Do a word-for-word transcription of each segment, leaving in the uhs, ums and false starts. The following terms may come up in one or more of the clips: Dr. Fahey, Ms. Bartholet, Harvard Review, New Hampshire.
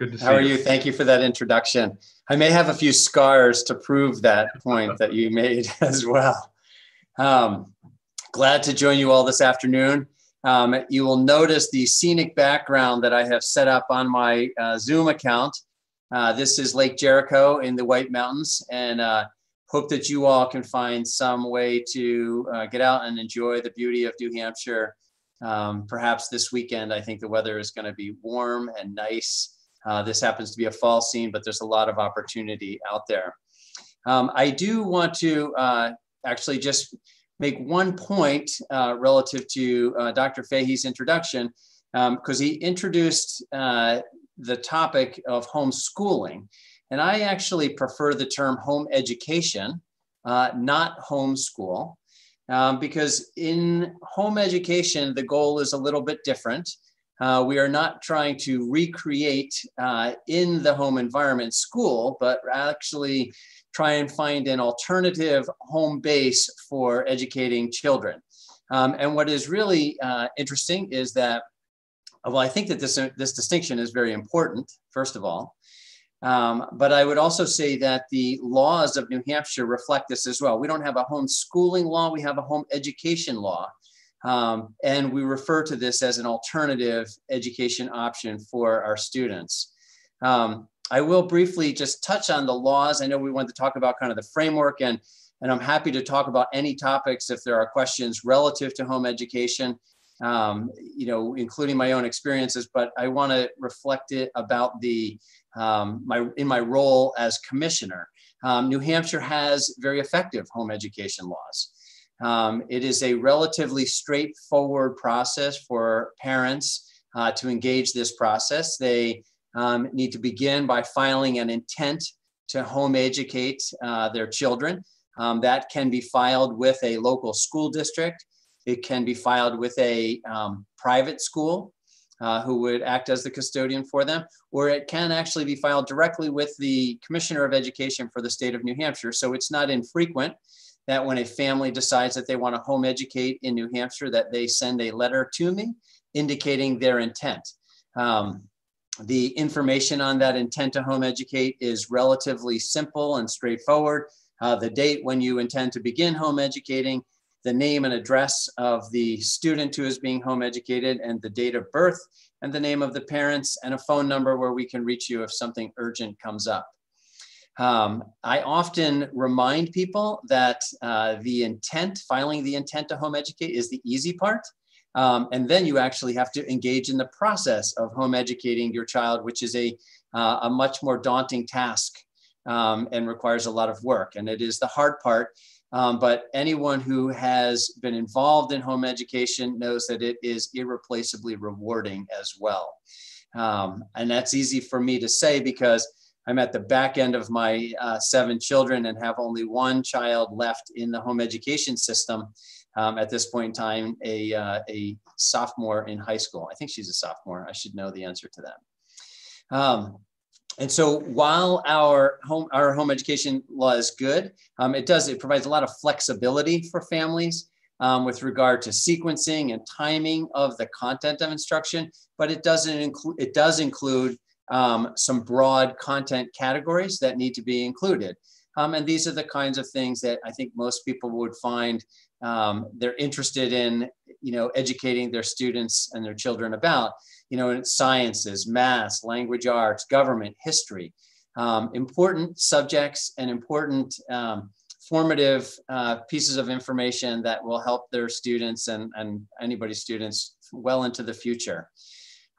Good to see you. How are you? Thank you for that introduction. I may have a few scars to prove that point that you made as well. Um, glad to join you all this afternoon. Um, you will notice the scenic background that I have set up on my uh, Zoom account. Uh, this is Lake Jericho in the White Mountains, and uh, hope that you all can find some way to uh, get out and enjoy the beauty of New Hampshire. Um, perhaps this weekend, I think the weather is going to be warm and nice. Uh, this happens to be a fall scene, but there's a lot of opportunity out there. Um, I do want to uh, actually just make one point uh, relative to uh, Doctor Fahey's introduction, because um, he introduced uh, the topic of homeschooling. And I actually prefer the term home education, uh, not homeschool, um, because in home education, the goal is a little bit different. Uh, we are not trying to recreate uh, in the home environment school, but actually try and find an alternative home base for educating children. Um, and what is really uh, interesting is that, well, I think that this, this distinction is very important, first of all. Um, but I would also say that the laws of New Hampshire reflect this as well. We don't have a homeschooling law, we have a home education law. Um, and we refer to this as an alternative education option for our students. Um, I will briefly just touch on the laws. I know we wanted to talk about kind of the framework, and, and I'm happy to talk about any topics if there are questions relative to home education. Um, you know, including my own experiences, but I want to reflect it about the, um, my, in my role as commissioner. Um, New Hampshire has very effective home education laws. Um, it is a relatively straightforward process for parents uh, to engage this process. They um, need to begin by filing an intent to home educate uh, their children. Um, that can be filed with a local school district. It can be filed with a um, private school uh, who would act as the custodian for them, or it can actually be filed directly with the Commissioner of Education for the state of New Hampshire. So it's not infrequent that when a family decides that they want to home educate in New Hampshire, that they send a letter to me indicating their intent. Um, the information on that intent to home educate is relatively simple and straightforward. Uh, the date when you intend to begin home educating, the name and address of the student who is being home educated, and the date of birth, and the name of the parents, and a phone number where we can reach you if something urgent comes up. Um, I often remind people that uh, the intent, filing the intent to home educate, is the easy part. Um, and then you actually have to engage in the process of home educating your child, which is a, uh, a much more daunting task um, and requires a lot of work. And it is the hard part. Um, but anyone who has been involved in home education knows that it is irreplaceably rewarding as well. Um, and that's easy for me to say because I'm at the back end of my uh, seven children and have only one child left in the home education system um, at this point in time, a, uh, a sophomore in high school. I think she's a sophomore. I should know the answer to that. Um, And so while our home, our home education law is good, um, it does, it provides a lot of flexibility for families um, with regard to sequencing and timing of the content of instruction, but it doesn't include, it does include um, some broad content categories that need to be included. Um, and these are the kinds of things that I think most people would find um, they're interested in, you know, educating their students and their children about. You know, in sciences, math, language arts, government, history, um, important subjects and important um, formative uh, pieces of information that will help their students and, and anybody's students well into the future.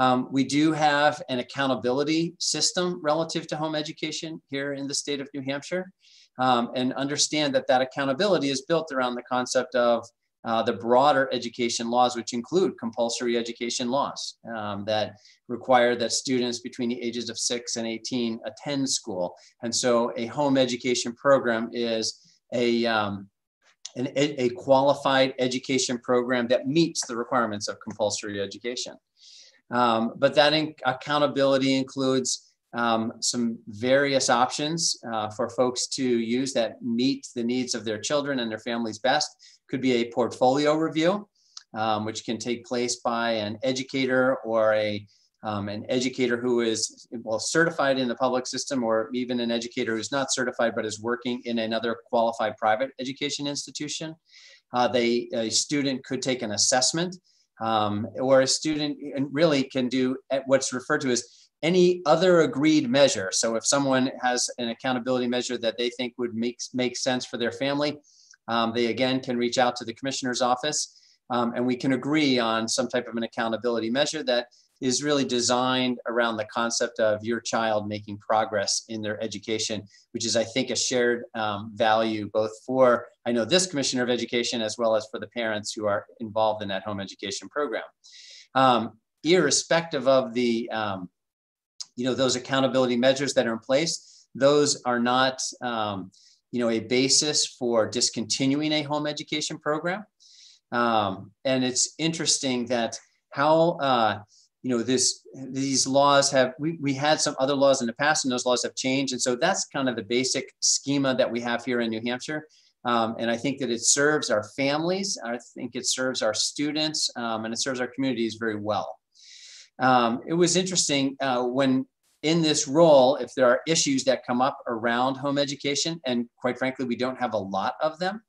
Um, we do have an accountability system relative to home education here in the state of New Hampshire, um, and understand that that accountability is built around the concept of Uh, the broader education laws, which include compulsory education laws um, that require that students between the ages of six and eighteen attend school. And so a home education program is a, um, an, a qualified education program that meets the requirements of compulsory education. Um, but that in accountability includes um, some various options uh, for folks to use that meet the needs of their children and their families best. Could be a portfolio review, um, which can take place by an educator or a um, an educator who is well certified in the public system, or even an educator who's not certified but is working in another qualified private education institution. Uh, they, a student could take an assessment, um, or a student really can do what's referred to as any other agreed measure. So if someone has an accountability measure that they think would make, make sense for their family, um, they again can reach out to the commissioner's office, um, and we can agree on some type of an accountability measure that is really designed around the concept of your child making progress in their education, which is, I think, a shared um, value both for, I know, this commissioner of education, as well as for the parents who are involved in that home education program. Um, irrespective of the um, you know, those accountability measures that are in place, those are not, um, you know, a basis for discontinuing a home education program. Um, and it's interesting that how, uh, you know, this, these laws have, we, we had some other laws in the past, and those laws have changed. And so that's kind of the basic schema that we have here in New Hampshire. Um, and I think that it serves our families. I think it serves our students, um, and it serves our communities very well. Um, it was interesting uh, when in this role, if there are issues that come up around home education, and quite frankly, we don't have a lot of them,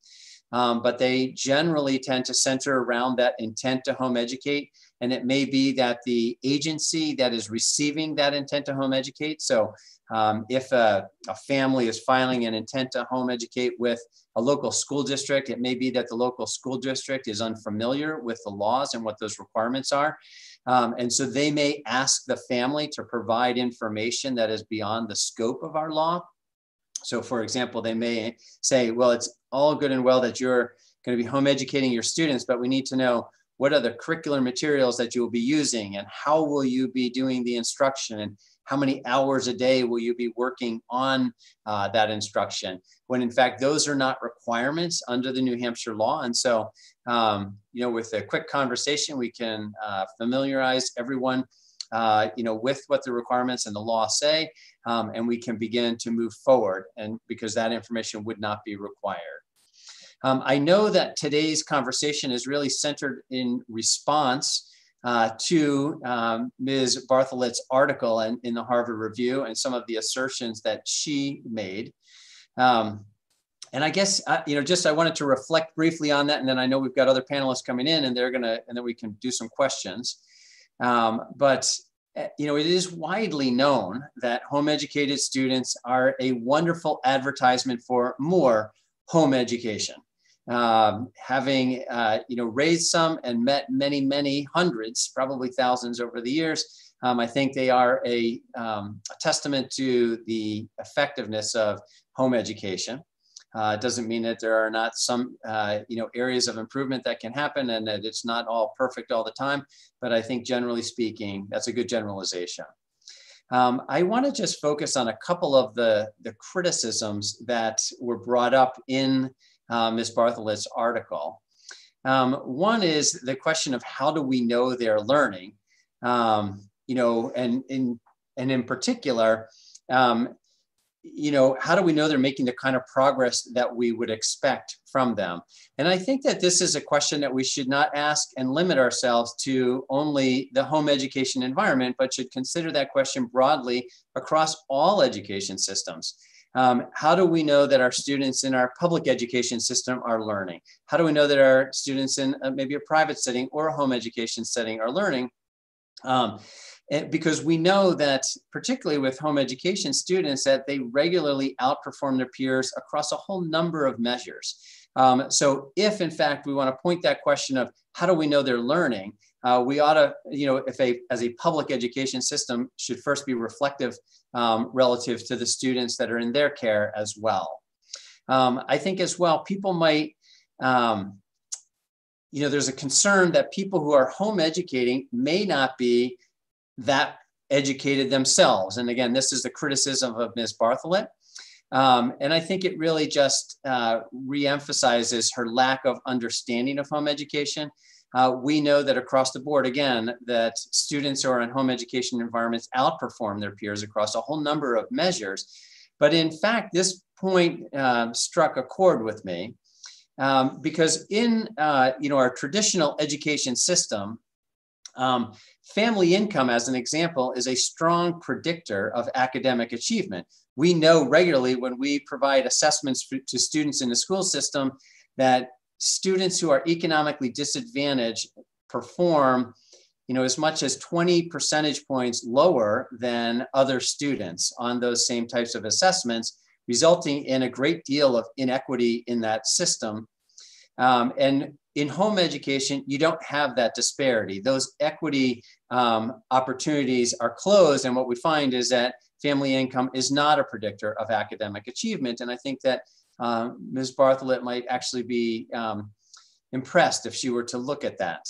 um, but they generally tend to center around that intent to home educate. And it may be that the agency that is receiving that intent to home educate. So um, if a, a family is filing an intent to home educate with a local school district, it may be that the local school district is unfamiliar with the laws and what those requirements are. Um, and so they may ask the family to provide information that is beyond the scope of our law. So for example, they may say, well, it's all good and well that you're going to be home educating your students, but we need to know what are the curricular materials that you will be using, and how will you be doing the instruction, and how many hours a day will you be working on uh, that instruction, when in fact, those are not requirements under the New Hampshire law. And so, um, you know, with a quick conversation, we can uh, familiarize everyone, uh, you know, with what the requirements and the law say, um, and we can begin to move forward, and because that information would not be required. Um, I know that today's conversation is really centered in response Uh, to um, Miz Bartholet's article in, in the Harvard Review and some of the assertions that she made. Um, and I guess, uh, you know, just I wanted to reflect briefly on that. And then I know we've got other panelists coming in, and they're going to, and then we can do some questions. Um, but, you know, it is widely known that home educated students are a wonderful advertisement for more home education. Um, having, uh, you know, raised some and met many, many hundreds, probably thousands over the years, um, I think they are a, um, a testament to the effectiveness of home education. Uh, it doesn't mean that there are not some, uh, you know, areas of improvement that can happen, and that it's not all perfect all the time, but I think generally speaking, that's a good generalization. Um, I want to just focus on a couple of the, the criticisms that were brought up in Uh, Miz Bartholet's article. Um, one is the question of how do we know they're learning, um, you know, and in and in particular, um, you know, how do we know they're making the kind of progress that we would expect from them? And I think that this is a question that we should not ask and limit ourselves to only the home education environment, but should consider that question broadly across all education systems. Um, how do we know that our students in our public education system are learning? How do we know that our students in uh, maybe a private setting or a home education setting are learning? Um, and because we know that, particularly with home education students, that they regularly outperform their peers across a whole number of measures. Um, so if, in fact, we want to point that question of how do we know they're learning, uh, we ought to, you know, if a, as a public education system, should first be reflective um, relative to the students that are in their care as well. Um, I think as well, people might, um, you know, there's a concern that people who are home educating may not be that educated themselves. And again, this is the criticism of Miz Bartholet. Um, and I think it really just uh, reemphasizes her lack of understanding of home education. Uh, we know that across the board, again, that students who are in home education environments outperform their peers across a whole number of measures. But in fact, this point uh, struck a chord with me um, because in uh, you know, our traditional education system, Um, family income, as an example, is a strong predictor of academic achievement. We know regularly when we provide assessments for, to students in the school system that students who are economically disadvantaged perform, you know, as much as twenty percentage points lower than other students on those same types of assessments, resulting in a great deal of inequity in that system. Um, and in home education, you don't have that disparity. Those equity um, opportunities are closed. And what we find is that family income is not a predictor of academic achievement. And I think that um, Miz Bartholet might actually be um, impressed if she were to look at that.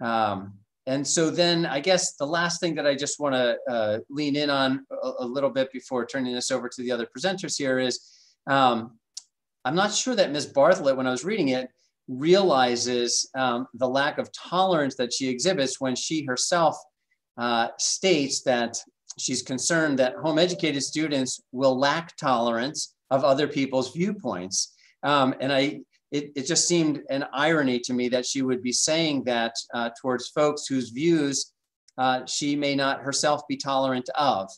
Um, and so then I guess the last thing that I just want to uh, lean in on a, a little bit before turning this over to the other presenters here is, um, I'm not sure that Miz Bartholet, when I was reading it, realizes um, the lack of tolerance that she exhibits when she herself uh, states that she's concerned that home-educated students will lack tolerance of other people's viewpoints. Um, and I, it, it just seemed an irony to me that she would be saying that uh, towards folks whose views uh, she may not herself be tolerant of,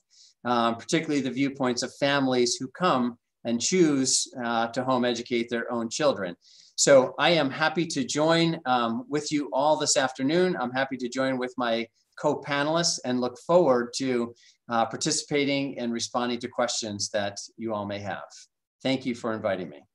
um, particularly the viewpoints of families who come and choose uh, to home educate their own children. So I am happy to join um, with you all this afternoon. I'm happy to join with my co-panelists and look forward to uh, participating and responding to questions that you all may have. Thank you for inviting me.